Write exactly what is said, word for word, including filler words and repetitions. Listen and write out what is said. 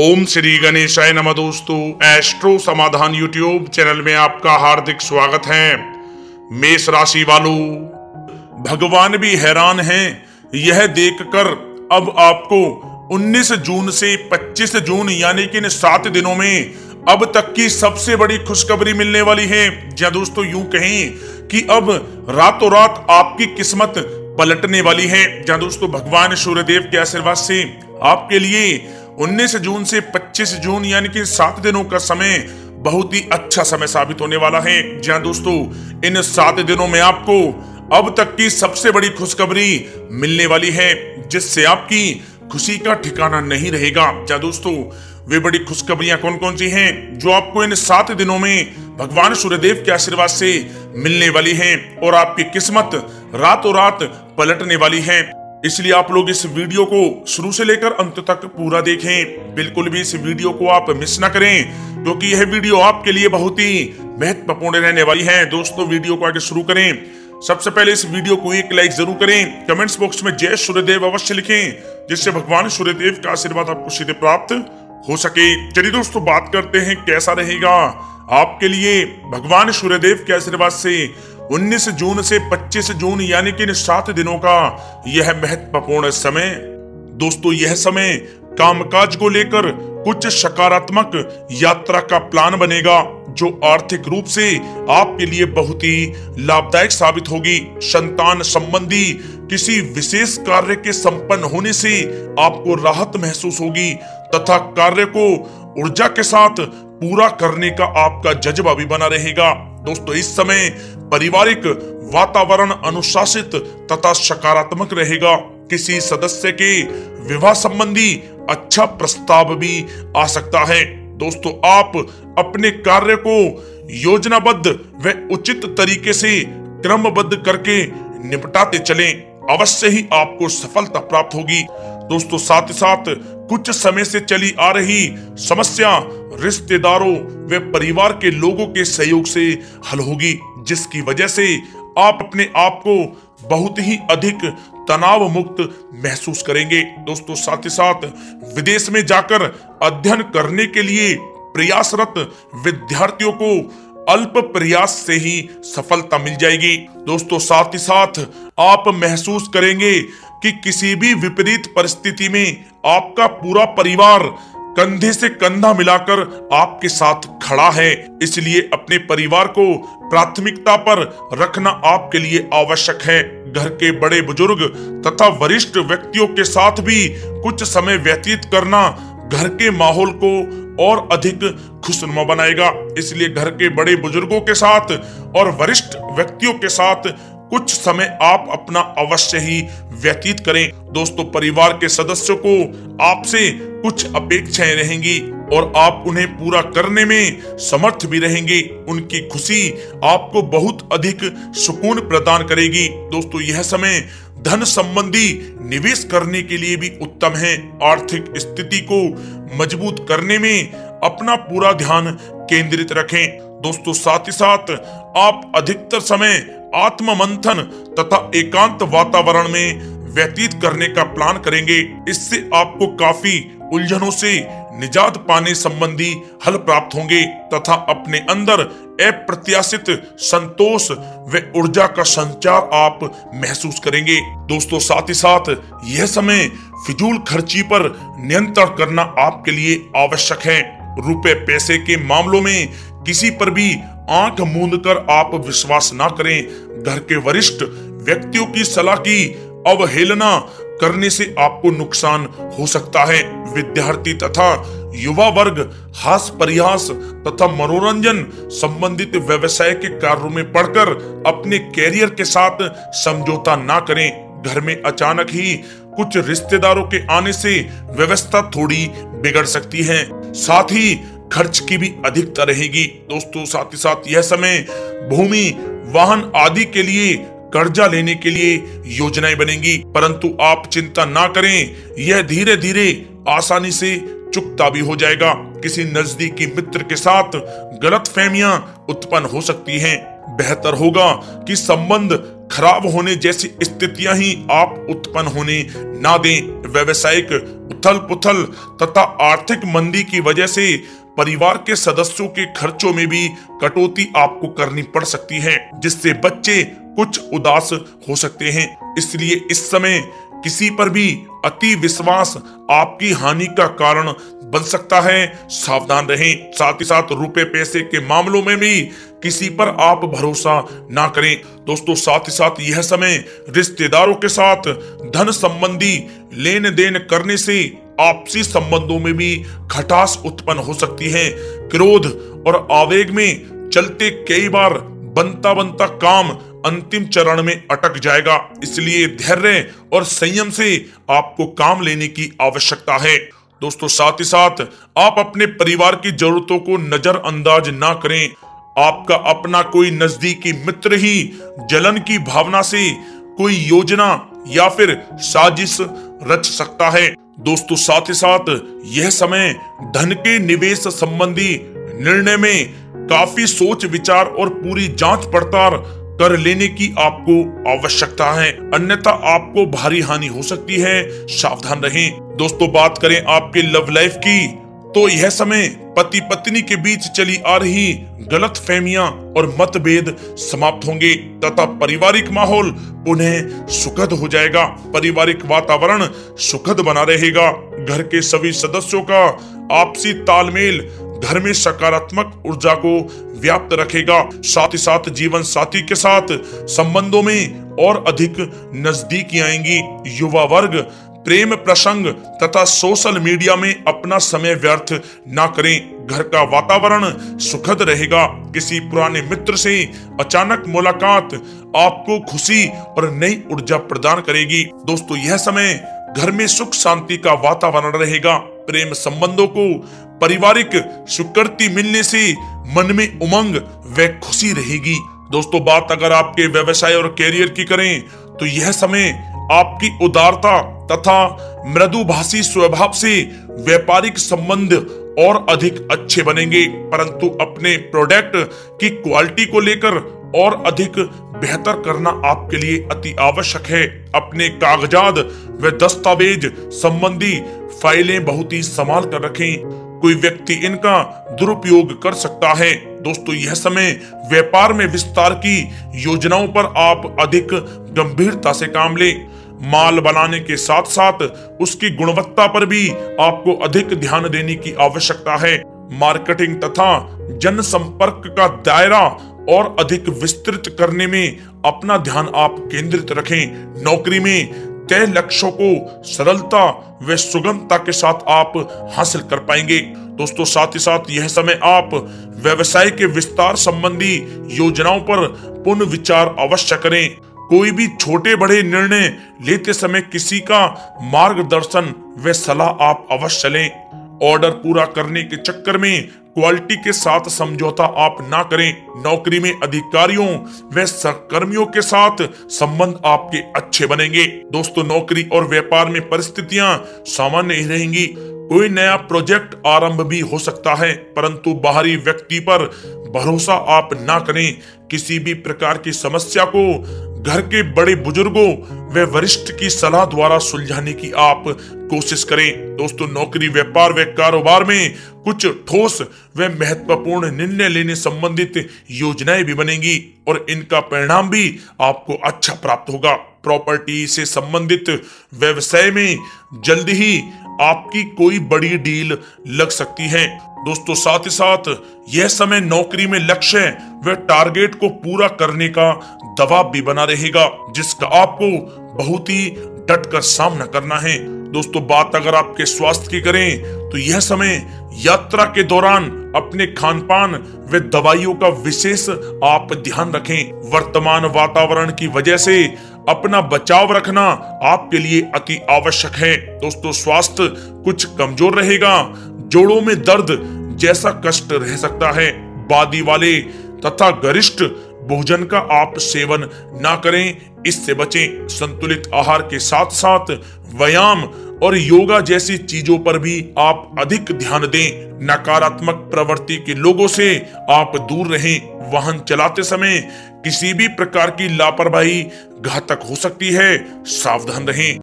ओम श्री गणेशाय नमः। दोस्तों, एस्ट्रो समाधान यूट्यूब चैनल में आपका हार्दिक स्वागत है। मेष राशि वालों, भगवान भी हैरान हैं यह देखकर अब आपको उन्नीस जून से पच्चीस जून यानी कि इन सात दिनों में अब तक की सबसे बड़ी खुशखबरी मिलने वाली है। या दोस्तों यूं कहें कि अब रातों रात आपकी किस्मत पलटने वाली है। या दोस्तों भगवान सूर्यदेव के आशीर्वाद से आपके लिए उन्नीस जून से पच्चीस जून यानी कि सात दिनों का समय बहुत ही अच्छा समय साबित होने वाला है। जहां दोस्तों इन सात दिनों में आपको अब तक की सबसे बड़ी खुशखबरी मिलने वाली है, जिससे आपकी खुशी का ठिकाना नहीं रहेगा। जहां दोस्तों वे बड़ी खुशखबरियां कौन कौन सी हैं जो आपको इन सात दिनों में भगवान सूर्यदेव के आशीर्वाद से मिलने वाली है और आपकी किस्मत रातों रात पलटने वाली है, इसलिए आप लोग इस वीडियो को शुरू से लेकर अंत तक पूरा देखें। बिल्कुल भी इस वीडियो को आप मिस ना करें, क्योंकि यह वीडियो आपके लिए बहुत ही महत्वपूर्ण रहने वाली है। दोस्तों वीडियो को आगे शुरू करें। सबसे पहले इस वीडियो को एक लाइक जरूर करें, कमेंट्स बॉक्स में जय सूर्यदेव अवश्य लिखें, जिससे भगवान सूर्यदेव का आशीर्वाद आपको सीधे प्राप्त हो सके। चलिए दोस्तों बात करते हैं कैसा रहेगा आपके लिए भगवान सूर्यदेव के आशीर्वाद से उन्नीस जून से पच्चीस जून यानी कि इन सात दिनों का यह महत्वपूर्ण समय। दोस्तों यह समय कामकाज को लेकर कुछ सकारात्मक यात्रा का प्लान बनेगा, जो आर्थिक रूप से आपके लिए बहुत ही लाभदायक साबित होगी। संतान संबंधी किसी विशेष कार्य के संपन्न होने से आपको राहत महसूस होगी तथा कार्य को ऊर्जा के साथ पूरा करने का आपका जज्बा भी बना रहेगा। दोस्तों इस समय पारिवारिक वातावरण अनुशासित तथा सकारात्मक रहेगा। किसी सदस्य के विवाह संबंधी अच्छा प्रस्ताव भी आ सकता है। दोस्तों आप अपने कार्य को योजनाबद्ध व उचित तरीके से क्रमबद्ध करके निपटाते चलें, अवश्य ही आपको सफलता प्राप्त होगी। दोस्तों साथ ही साथ कुछ समय से चली आ रही समस्या रिश्तेदारों व परिवार के लोगों के सहयोग से हल होगी, जिसकी वजह से आप अपने आप को बहुत ही अधिक तनाव मुक्त महसूस करेंगे। दोस्तों साथ ही साथ विदेश में जाकर अध्ययन करने के लिए प्रयासरत विद्यार्थियों को अल्प प्रयास से ही सफलता मिल जाएगी। दोस्तों साथ ही साथ आप महसूस करेंगे कि किसी भी विपरीत परिस्थिति में आपका पूरा परिवार कंधे से कंधा मिलाकर आपके साथ खड़ा है, इसलिए अपने परिवार को प्राथमिकता पर रखना आपके लिए आवश्यक है। घर के बड़े बुजुर्ग तथा वरिष्ठ व्यक्तियों के साथ भी कुछ समय व्यतीत करना घर के माहौल को और अधिक खुशनुमा बनाएगा, इसलिए घर के बड़े बुजुर्गों के साथ और वरिष्ठ व्यक्तियों के साथ कुछ समय आप अपना अवश्य ही व्यतीत करें। दोस्तों परिवार के सदस्यों को आपसे कुछ अपेक्षाएं रहेंगी और आप उन्हें पूरा करने में समर्थ भी रहेंगे। उनकी खुशी आपको बहुत अधिक सुकून प्रदान करेगी। दोस्तों यह समय धन संबंधी निवेश करने के लिए भी उत्तम है। आर्थिक स्थिति को मजबूत करने में अपना पूरा ध्यान केंद्रित रखें। दोस्तों साथ ही साथ आप अधिकतर समय आत्ममंथन तथा एकांत वातावरण में व्यतीत करने का प्लान करेंगे, इससे आपको काफी उलझनों से निजात पाने संबंधी हल प्राप्त होंगे तथा अपने अंदर अप्रत्याशित संतोष व ऊर्जा का संचार आप महसूस करेंगे। दोस्तों साथ ही साथ यह समय फिजूल खर्ची पर नियंत्रण करना आपके लिए आवश्यक है। रुपए पैसे के मामलों में किसी पर भी आंख मूंदकर आप विश्वास ना करें। घर के वरिष्ठ व्यक्तियों की सलाह की अवहेलना करने से आपको नुकसान हो सकता है। विद्यार्थी तथा युवा वर्ग हास प्रयास तथा मनोरंजन संबंधित व्यवसाय के कार्यों में पड़कर अपने कैरियर के साथ समझौता ना करें। घर में अचानक ही कुछ रिश्तेदारों के आने से व्यवस्था थोड़ी बिगड़ सकती है, साथ ही खर्च की भी अधिकता रहेगी। दोस्तों साथ ही साथ यह समय भूमि वाहन आदि के लिए कर्जा लेने के लिए योजनाएं बनेंगी, परंतु आप चिंता ना करें, यह धीरे धीरे आसानी से चुकता भी हो जाएगा। किसी नजदीकी मित्र के साथ गलतफहमियां उत्पन्न हो सकती हैं। बेहतर होगा कि संबंध खराब होने जैसी स्थितियां ही आप उत्पन्न होने ना दें। व्यवसायिक उथल पुथल तथा आर्थिक मंदी की वजह से परिवार के सदस्यों के खर्चों में भी कटौती आपको करनी पड़ सकती है, जिससे बच्चे कुछ उदास हो सकते हैं। इसलिए इस समय किसी पर भी अति विश्वास आपकी हानि का कारण बन सकता है, सावधान रहें। साथ ही साथ रुपए पैसे के मामलों में भी किसी पर आप भरोसा ना करें। दोस्तों साथ ही साथ यह समय रिश्तेदारों के साथ धन संबंधी लेन देन करने से आपसी संबंधों में भी खटास उत्पन्न हो सकती है। क्रोध और आवेग में चलते कई बार बनता बनता काम अंतिम चरण में अटक जाएगा, इसलिए धैर्य और संयम से आपको काम लेने की आवश्यकता है। दोस्तों साथ ही साथ आप अपने परिवार की जरूरतों को नजरअंदाज ना करें। आपका अपना कोई नजदीकी मित्र ही जलन की भावना से कोई योजना या फिर साजिश रच सकता है। दोस्तों साथ ही साथ यह समय धन के निवेश संबंधी निर्णय में काफी सोच विचार और पूरी जांच पड़ताल कर लेने की आपको आवश्यकता है, अन्यथा आपको भारी हानि हो सकती है, सावधान रहें। दोस्तों बात करें आपके लव लाइफ की, तो यह समय पति पत्नी के बीच चली आ रही गलतफहमियां और मतभेद समाप्त होंगे तथा पारिवारिक माहौल पुनः सुखद हो जाएगा। पारिवारिक वातावरण सुखद बना रहेगा। घर के सभी सदस्यों का आपसी तालमेल घर में सकारात्मक ऊर्जा को व्याप्त रखेगा। साथ ही साथ जीवन साथी के साथ संबंधों में और अधिक नजदीकी आएंगी। युवा वर्ग प्रेम प्रसंग तथा सोशल मीडिया में अपना समय व्यर्थ ना करें। घर का वातावरण सुखद रहेगा। किसी पुराने मित्र से अचानक मुलाकात आपको खुशी और नई ऊर्जा प्रदान करेगी। दोस्तों यह समय घर में सुख शांति का वातावरण रहेगा। प्रेम संबंधों को पारिवारिक स्वीकृति मिलने से मन में उमंग व खुशी रहेगी। दोस्तों बात अगर आपके व्यवसाय और कैरियर की करें, तो यह समय आपकी उदारता तथा मृदुभाषी स्वभाव से व्यापारिक संबंध और अधिक अच्छे बनेंगे, परंतु अपने प्रोडक्ट की क्वालिटी को लेकर और अधिक बेहतर करना आपके लिए अति आवश्यक है। अपने कागजात व दस्तावेज संबंधी फाइलें बहुत ही संभाल कर रखें, कोई व्यक्ति इनका दुरुपयोग कर सकता है। दोस्तों यह समय व्यापार में विस्तार की योजनाओं पर आप अधिक गंभीरता से काम लें। माल बनाने के साथ साथ उसकी गुणवत्ता पर भी आपको अधिक ध्यान देने की आवश्यकता है। मार्केटिंग तथा जनसंपर्क का दायरा और अधिक विस्तृत करने में अपना ध्यान आप केंद्रित रखें। नौकरी में तय लक्ष्यों को सरलता व सुगमता के साथ आप हासिल कर पाएंगे। दोस्तों साथ ही साथ यह समय आप व्यवसाय के विस्तार संबंधी योजनाओं पर पुनः विचार अवश्य करें। कोई भी छोटे बड़े निर्णय लेते समय किसी का मार्गदर्शन व सलाह आप अवश्य लें। ऑर्डर पूरा करने के चक्कर में क्वालिटी के साथ समझौता आप ना करें। नौकरी में अधिकारियों व सहकर्मियों के साथ संबंध आपके अच्छे बनेंगे। दोस्तों नौकरी और व्यापार में परिस्थितियां सामान्य ही रहेंगी। कोई नया प्रोजेक्ट आरंभ भी हो सकता है, परंतु बाहरी व्यक्ति पर भरोसा आप ना करें। किसी भी प्रकार की समस्या को घर के बड़े बुजुर्गों व वरिष्ठ की सलाह द्वारा सुलझाने की आप कोशिश करें। दोस्तों नौकरी व्यापार व कारोबार में कुछ ठोस व महत्वपूर्ण निर्णय लेने संबंधित योजनाएं भी बनेंगी और इनका परिणाम भी आपको अच्छा प्राप्त होगा। प्रॉपर्टी से संबंधित व्यवसाय में जल्द ही आपकी कोई बड़ी डील लग सकती है। दोस्तों साथ ही साथ यह समय नौकरी में लक्ष्य व टारगेट को पूरा करने का दबाव भी बना रहेगा, जिसका आपको बहुत ही डट कर सामना करना है। दोस्तों बात अगर आपके स्वास्थ्य की करें, तो यह समय यात्रा के दौरान अपने खानपान व दवाइयों का विशेष आप ध्यान रखें। वर्तमान वातावरण की वजह से अपना बचाव रखना आपके लिए अति आवश्यक है। दोस्तों स्वास्थ्य कुछ कमजोर रहेगा। जोड़ों में दर्द जैसा कष्ट रह सकता है। बादी वाले तथा गरिष्ठ भोजन का आप सेवन ना करें, इससे बचें। संतुलित आहार के साथ साथ व्यायाम और योगा जैसी चीजों पर भी आप अधिक ध्यान दें। नकारात्मक प्रवृत्ति के लोगों से आप दूर रहें। वाहन चलाते समय किसी भी प्रकार की लापरवाही घातक हो सकती है, सावधान रहें।